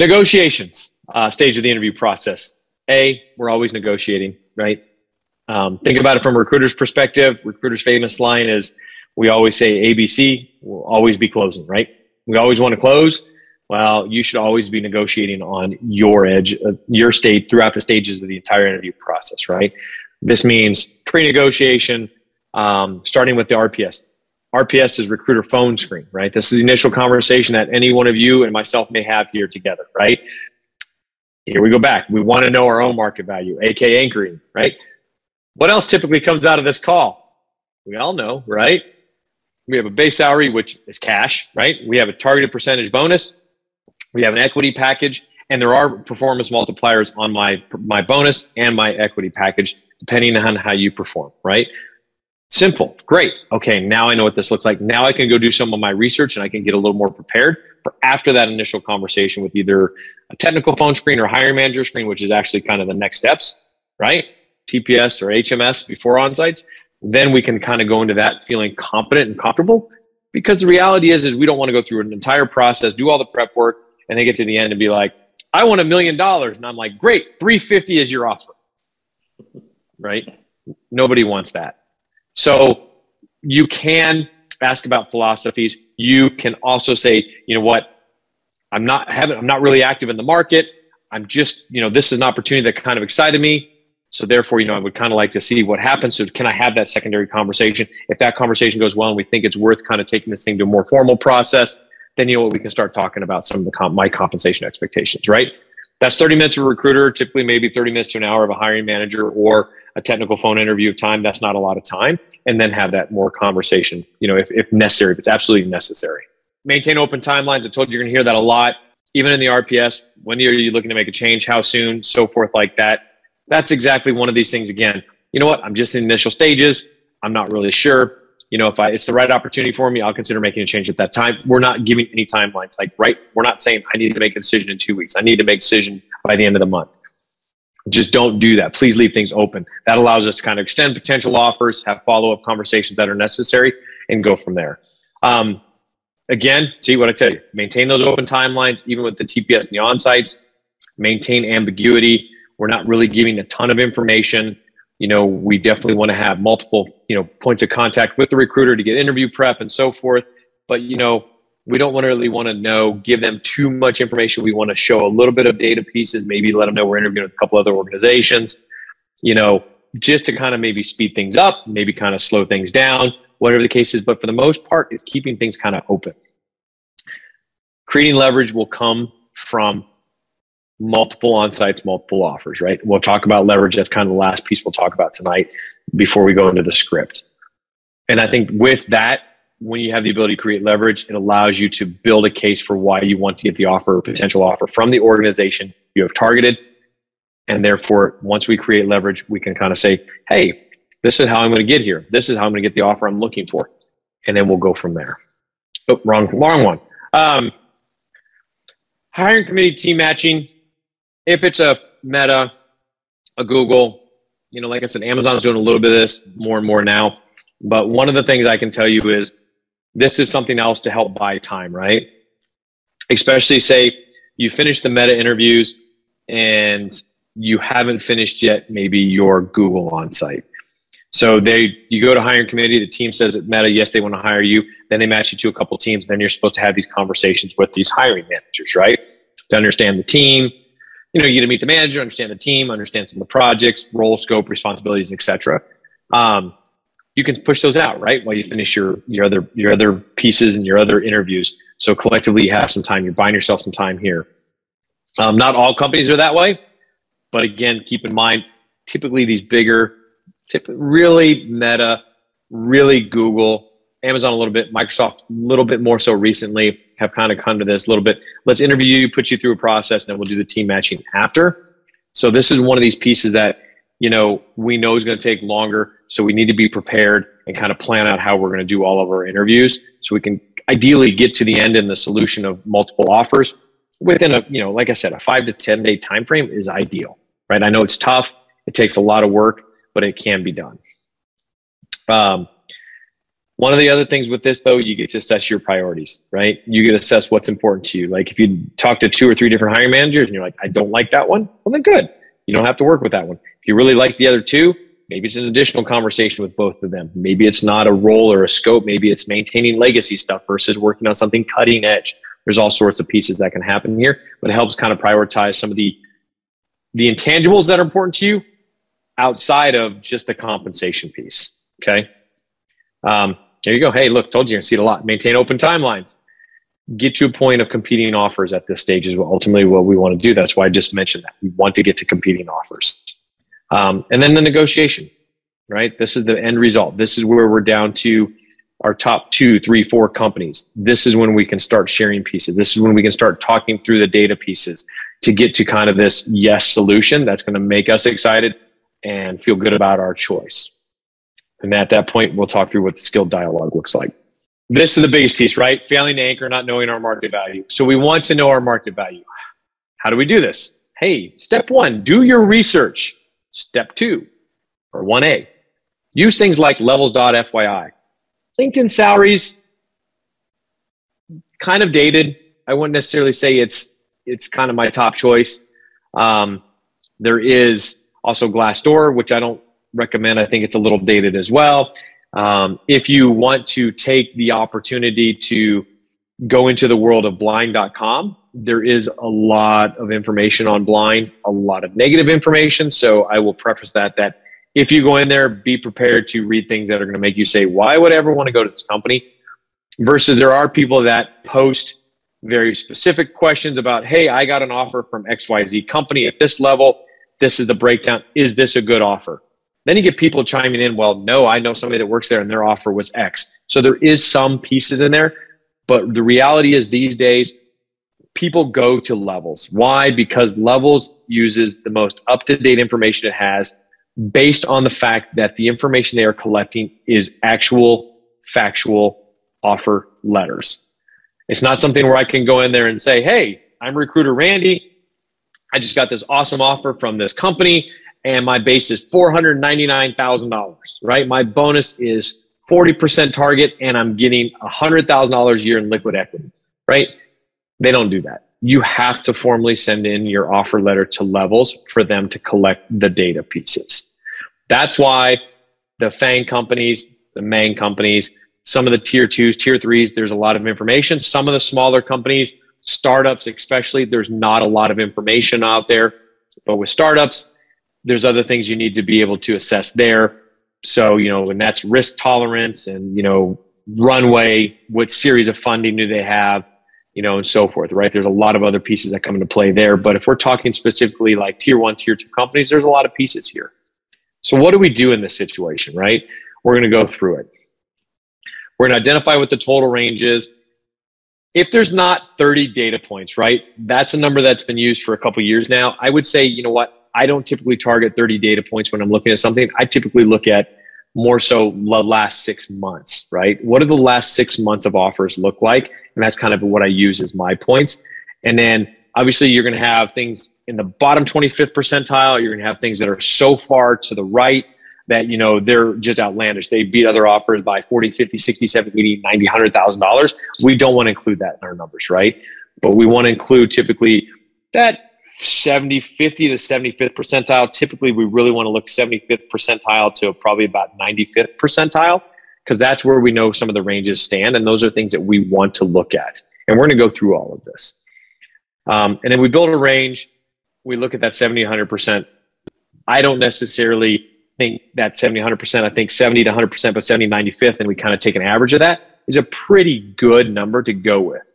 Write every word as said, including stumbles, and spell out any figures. Negotiations, uh, stage of the interview process. A, we're always negotiating, right? Um, think about it from a recruiter's perspective. Recruiter's famous line is, we always say A B C, we'll always be closing, right? We always want to close. Well, you should always be negotiating on your edge, uh, your state throughout the stages of the entire interview process, right? This means pre-negotiation, um, starting with the R P S. R P S is recruiter phone screen, right? This is the initial conversation that any one of you and myself may have here together, right? Here we go back. We want to know our own market value, A K A anchoring, right? What else typically comes out of this call? We all know, right? We have a base salary, which is cash, right? We have a targeted percentage bonus. We have an equity package, and there are performance multipliers on my, my bonus and my equity package, depending on how you perform, right? Simple. Great. Okay, now I know what this looks like. Now I can go do some of my research and I can get a little more prepared for after that initial conversation with either a technical phone screen or hiring manager screen, which is actually kind of the next steps, right? T P S or H M S before on-sites. Then we can kind of go into that feeling confident and comfortable, because the reality is, is we don't want to go through an entire process, do all the prep work, and they get to the end and be like, I want a million dollars. And I'm like, great, three fifty is your offer, right? Nobody wants that. So you can ask about philosophies. You can also say, you know what, I'm not having, I'm not really active in the market. I'm just, you know, this is an opportunity that kind of excited me. So therefore, you know, I would kind of like to see what happens. So can I have that secondary conversation? If that conversation goes well and we think it's worth kind of taking this thing to a more formal process, then you know what, we can start talking about some of the comp my compensation expectations, right? That's thirty minutes of a recruiter, typically maybe thirty minutes to an hour of a hiring manager or a technical phone interview time. That's not a lot of time. And then have that more conversation, you know, if, if necessary, if it's absolutely necessary. Maintain open timelines. I told you, you're going to hear that a lot, even in the R P S. When are you looking to make a change? How soon? So forth like that. That's exactly one of these things. Again, you know what? I'm just in initial stages. I'm not really sure. You know, if I, it's the right opportunity for me, I'll consider making a change at that time. We're not giving any timelines, like, right? We're not saying I need to make a decision in two weeks. I need to make a decision by the end of the month. Just don't do that. Please leave things open. That allows us to kind of extend potential offers, have follow-up conversations that are necessary, and go from there. Um, again, see what I tell you. Maintain those open timelines, even with the T P S and the on-sites. Maintain ambiguity. We're not really giving a ton of information. You know, we definitely want to have multiple, you know, points of contact with the recruiter to get interview prep and so forth. But, you know, we don't want to really want to know, give them too much information. We want to show a little bit of data pieces, maybe let them know we're interviewing with a couple other organizations, you know, just to kind of maybe speed things up, maybe kind of slow things down, whatever the case is. But for the most part, it's keeping things kind of open. Creating leverage will come from multiple on-sites, multiple offers, right? We'll talk about leverage. That's kind of the last piece we'll talk about tonight before we go into the script. And I think with that, when you have the ability to create leverage, it allows you to build a case for why you want to get the offer or potential offer from the organization you have targeted. And therefore, once we create leverage, we can kind of say, hey, this is how I'm going to get here. This is how I'm going to get the offer I'm looking for. And then we'll go from there. Oh, wrong, wrong one. Um, hiring committee team matching. If it's a Meta, a Google, you know, like I said, Amazon's doing a little bit of this more and more now. But one of the things I can tell you is this is something else to help buy time, right? Especially say you finish the Meta interviews and you haven't finished yet maybe your Google on-site. So they, you go to hiring committee, the team says at Meta, yes, they want to hire you. Then they match you to a couple teams. Then you're supposed to have these conversations with these hiring managers, right? To understand the team. You know, you get to meet the manager, understand the team, understand some of the projects, role, scope, responsibilities, et cetera. Um, you can push those out, right, while you finish your, your, other, your other pieces and your other interviews. So collectively, you have some time. You're buying yourself some time here. Um, not all companies are that way. But again, keep in mind, typically these bigger, tip, really Meta, really Google, Amazon a little bit, Microsoft a little bit more so recently, have kind of come to this a little bit. Let's interview you, put you through a process, and then we'll do the team matching after. So this is one of these pieces that, you know, we know is going to take longer. So we need to be prepared and kind of plan out how we're going to do all of our interviews. So we can ideally get to the end in the solution of multiple offers within a, you know, like I said, a five to ten day time frame is ideal, right? I know it's tough. It takes a lot of work, but it can be done. Um, One of the other things with this, though, you get to assess your priorities, right? You get to assess what's important to you. Like if you talk to two or three different hiring managers and you're like, I don't like that one, well, then good. You don't have to work with that one. If you really like the other two, maybe it's an additional conversation with both of them. Maybe it's not a role or a scope. Maybe it's maintaining legacy stuff versus working on something cutting edge. There's all sorts of pieces that can happen here, but it helps kind of prioritize some of the, the intangibles that are important to you outside of just the compensation piece, okay? Um, There you go. Hey, look, told you you're going to see it a lot. Maintain open timelines. Get to a point of competing offers at this stage is ultimately what we want to do. That's why I just mentioned that. We want to get to competing offers. Um, and then the negotiation, right? This is the end result. This is where we're down to our top two, three, four companies. This is when we can start sharing pieces. This is when we can start talking through the data pieces to get to kind of this yes solution that's going to make us excited and feel good about our choice. And at that point, we'll talk through what the skill dialogue looks like. This is the biggest piece, right? Failing to anchor, not knowing our market value. So we want to know our market value. How do we do this? Hey, step one, do your research. Step two, or one A, use things like levels dot F Y I. LinkedIn salaries, kind of dated. I wouldn't necessarily say it's, it's kind of my top choice. Um, there is also Glassdoor, which I don't recommend. I think it's a little dated as well. Um, if you want to take the opportunity to go into the world of blind dot com, there is a lot of information on Blind, a lot of negative information. So I will preface that, that if you go in there, be prepared to read things that are going to make you say, why would I ever want to go to this company? Versus there are people that post very specific questions about, hey, I got an offer from X Y Z company at this level. This is the breakdown. Is this a good offer? Then you get people chiming in, well, no, I know somebody that works there and their offer was X. So there is some pieces in there, but the reality is these days, people go to Levels. Why? Because Levels uses the most up-to-date information it has based on the fact that the information they are collecting is actual, factual offer letters. It's not something where I can go in there and say, hey, I'm recruiter Randy. I just got this awesome offer from this company, and my base is four hundred ninety-nine thousand dollars, right? My bonus is forty percent target, and I'm getting one hundred thousand dollars a year in liquid equity, right? They don't do that. You have to formally send in your offer letter to Levels for them to collect the data pieces. That's why the FAANG companies, the MANG companies, some of the tier twos, tier threes, there's a lot of information. Some of the smaller companies, startups especially, there's not a lot of information out there. But with startups, there's other things you need to be able to assess there. So, you know, and that's risk tolerance and, you know, runway, what series of funding do they have, you know, and so forth, right? There's a lot of other pieces that come into play there. But if we're talking specifically like tier one, tier two companies, there's a lot of pieces here. So what do we do in this situation, right? We're going to go through it. We're going to identify what the total range is. If there's not thirty data points, right? That's a number that's been used for a couple of years now. I would say, you know what? I don't typically target thirty data points when I'm looking at something. I typically look at more so the last six months, right? What do the last six months of offers look like? And that's kind of what I use as my points. And then obviously you're going to have things in the bottom twenty-fifth percentile. You're going to have things that are so far to the right that, you know, they're just outlandish. They beat other offers by forty, fifty, sixty, seventy, eighty, ninety, one hundred thousand dollars. We don't want to include that in our numbers, right? But we want to include typically that seventy, fifty to seventy-fifth percentile. Typically, we really want to look seventy-fifth percentile to probably about ninety-fifth percentile, because that's where we know some of the ranges stand. And those are things that we want to look at. And we're going to go through all of this. Um, and then we build a range. We look at that seventy, one hundred percent. I don't necessarily think that seventy, one hundred percent. I think seventy to one hundred percent, but seventy, ninety-fifth, and we kind of take an average of that, is a pretty good number to go with.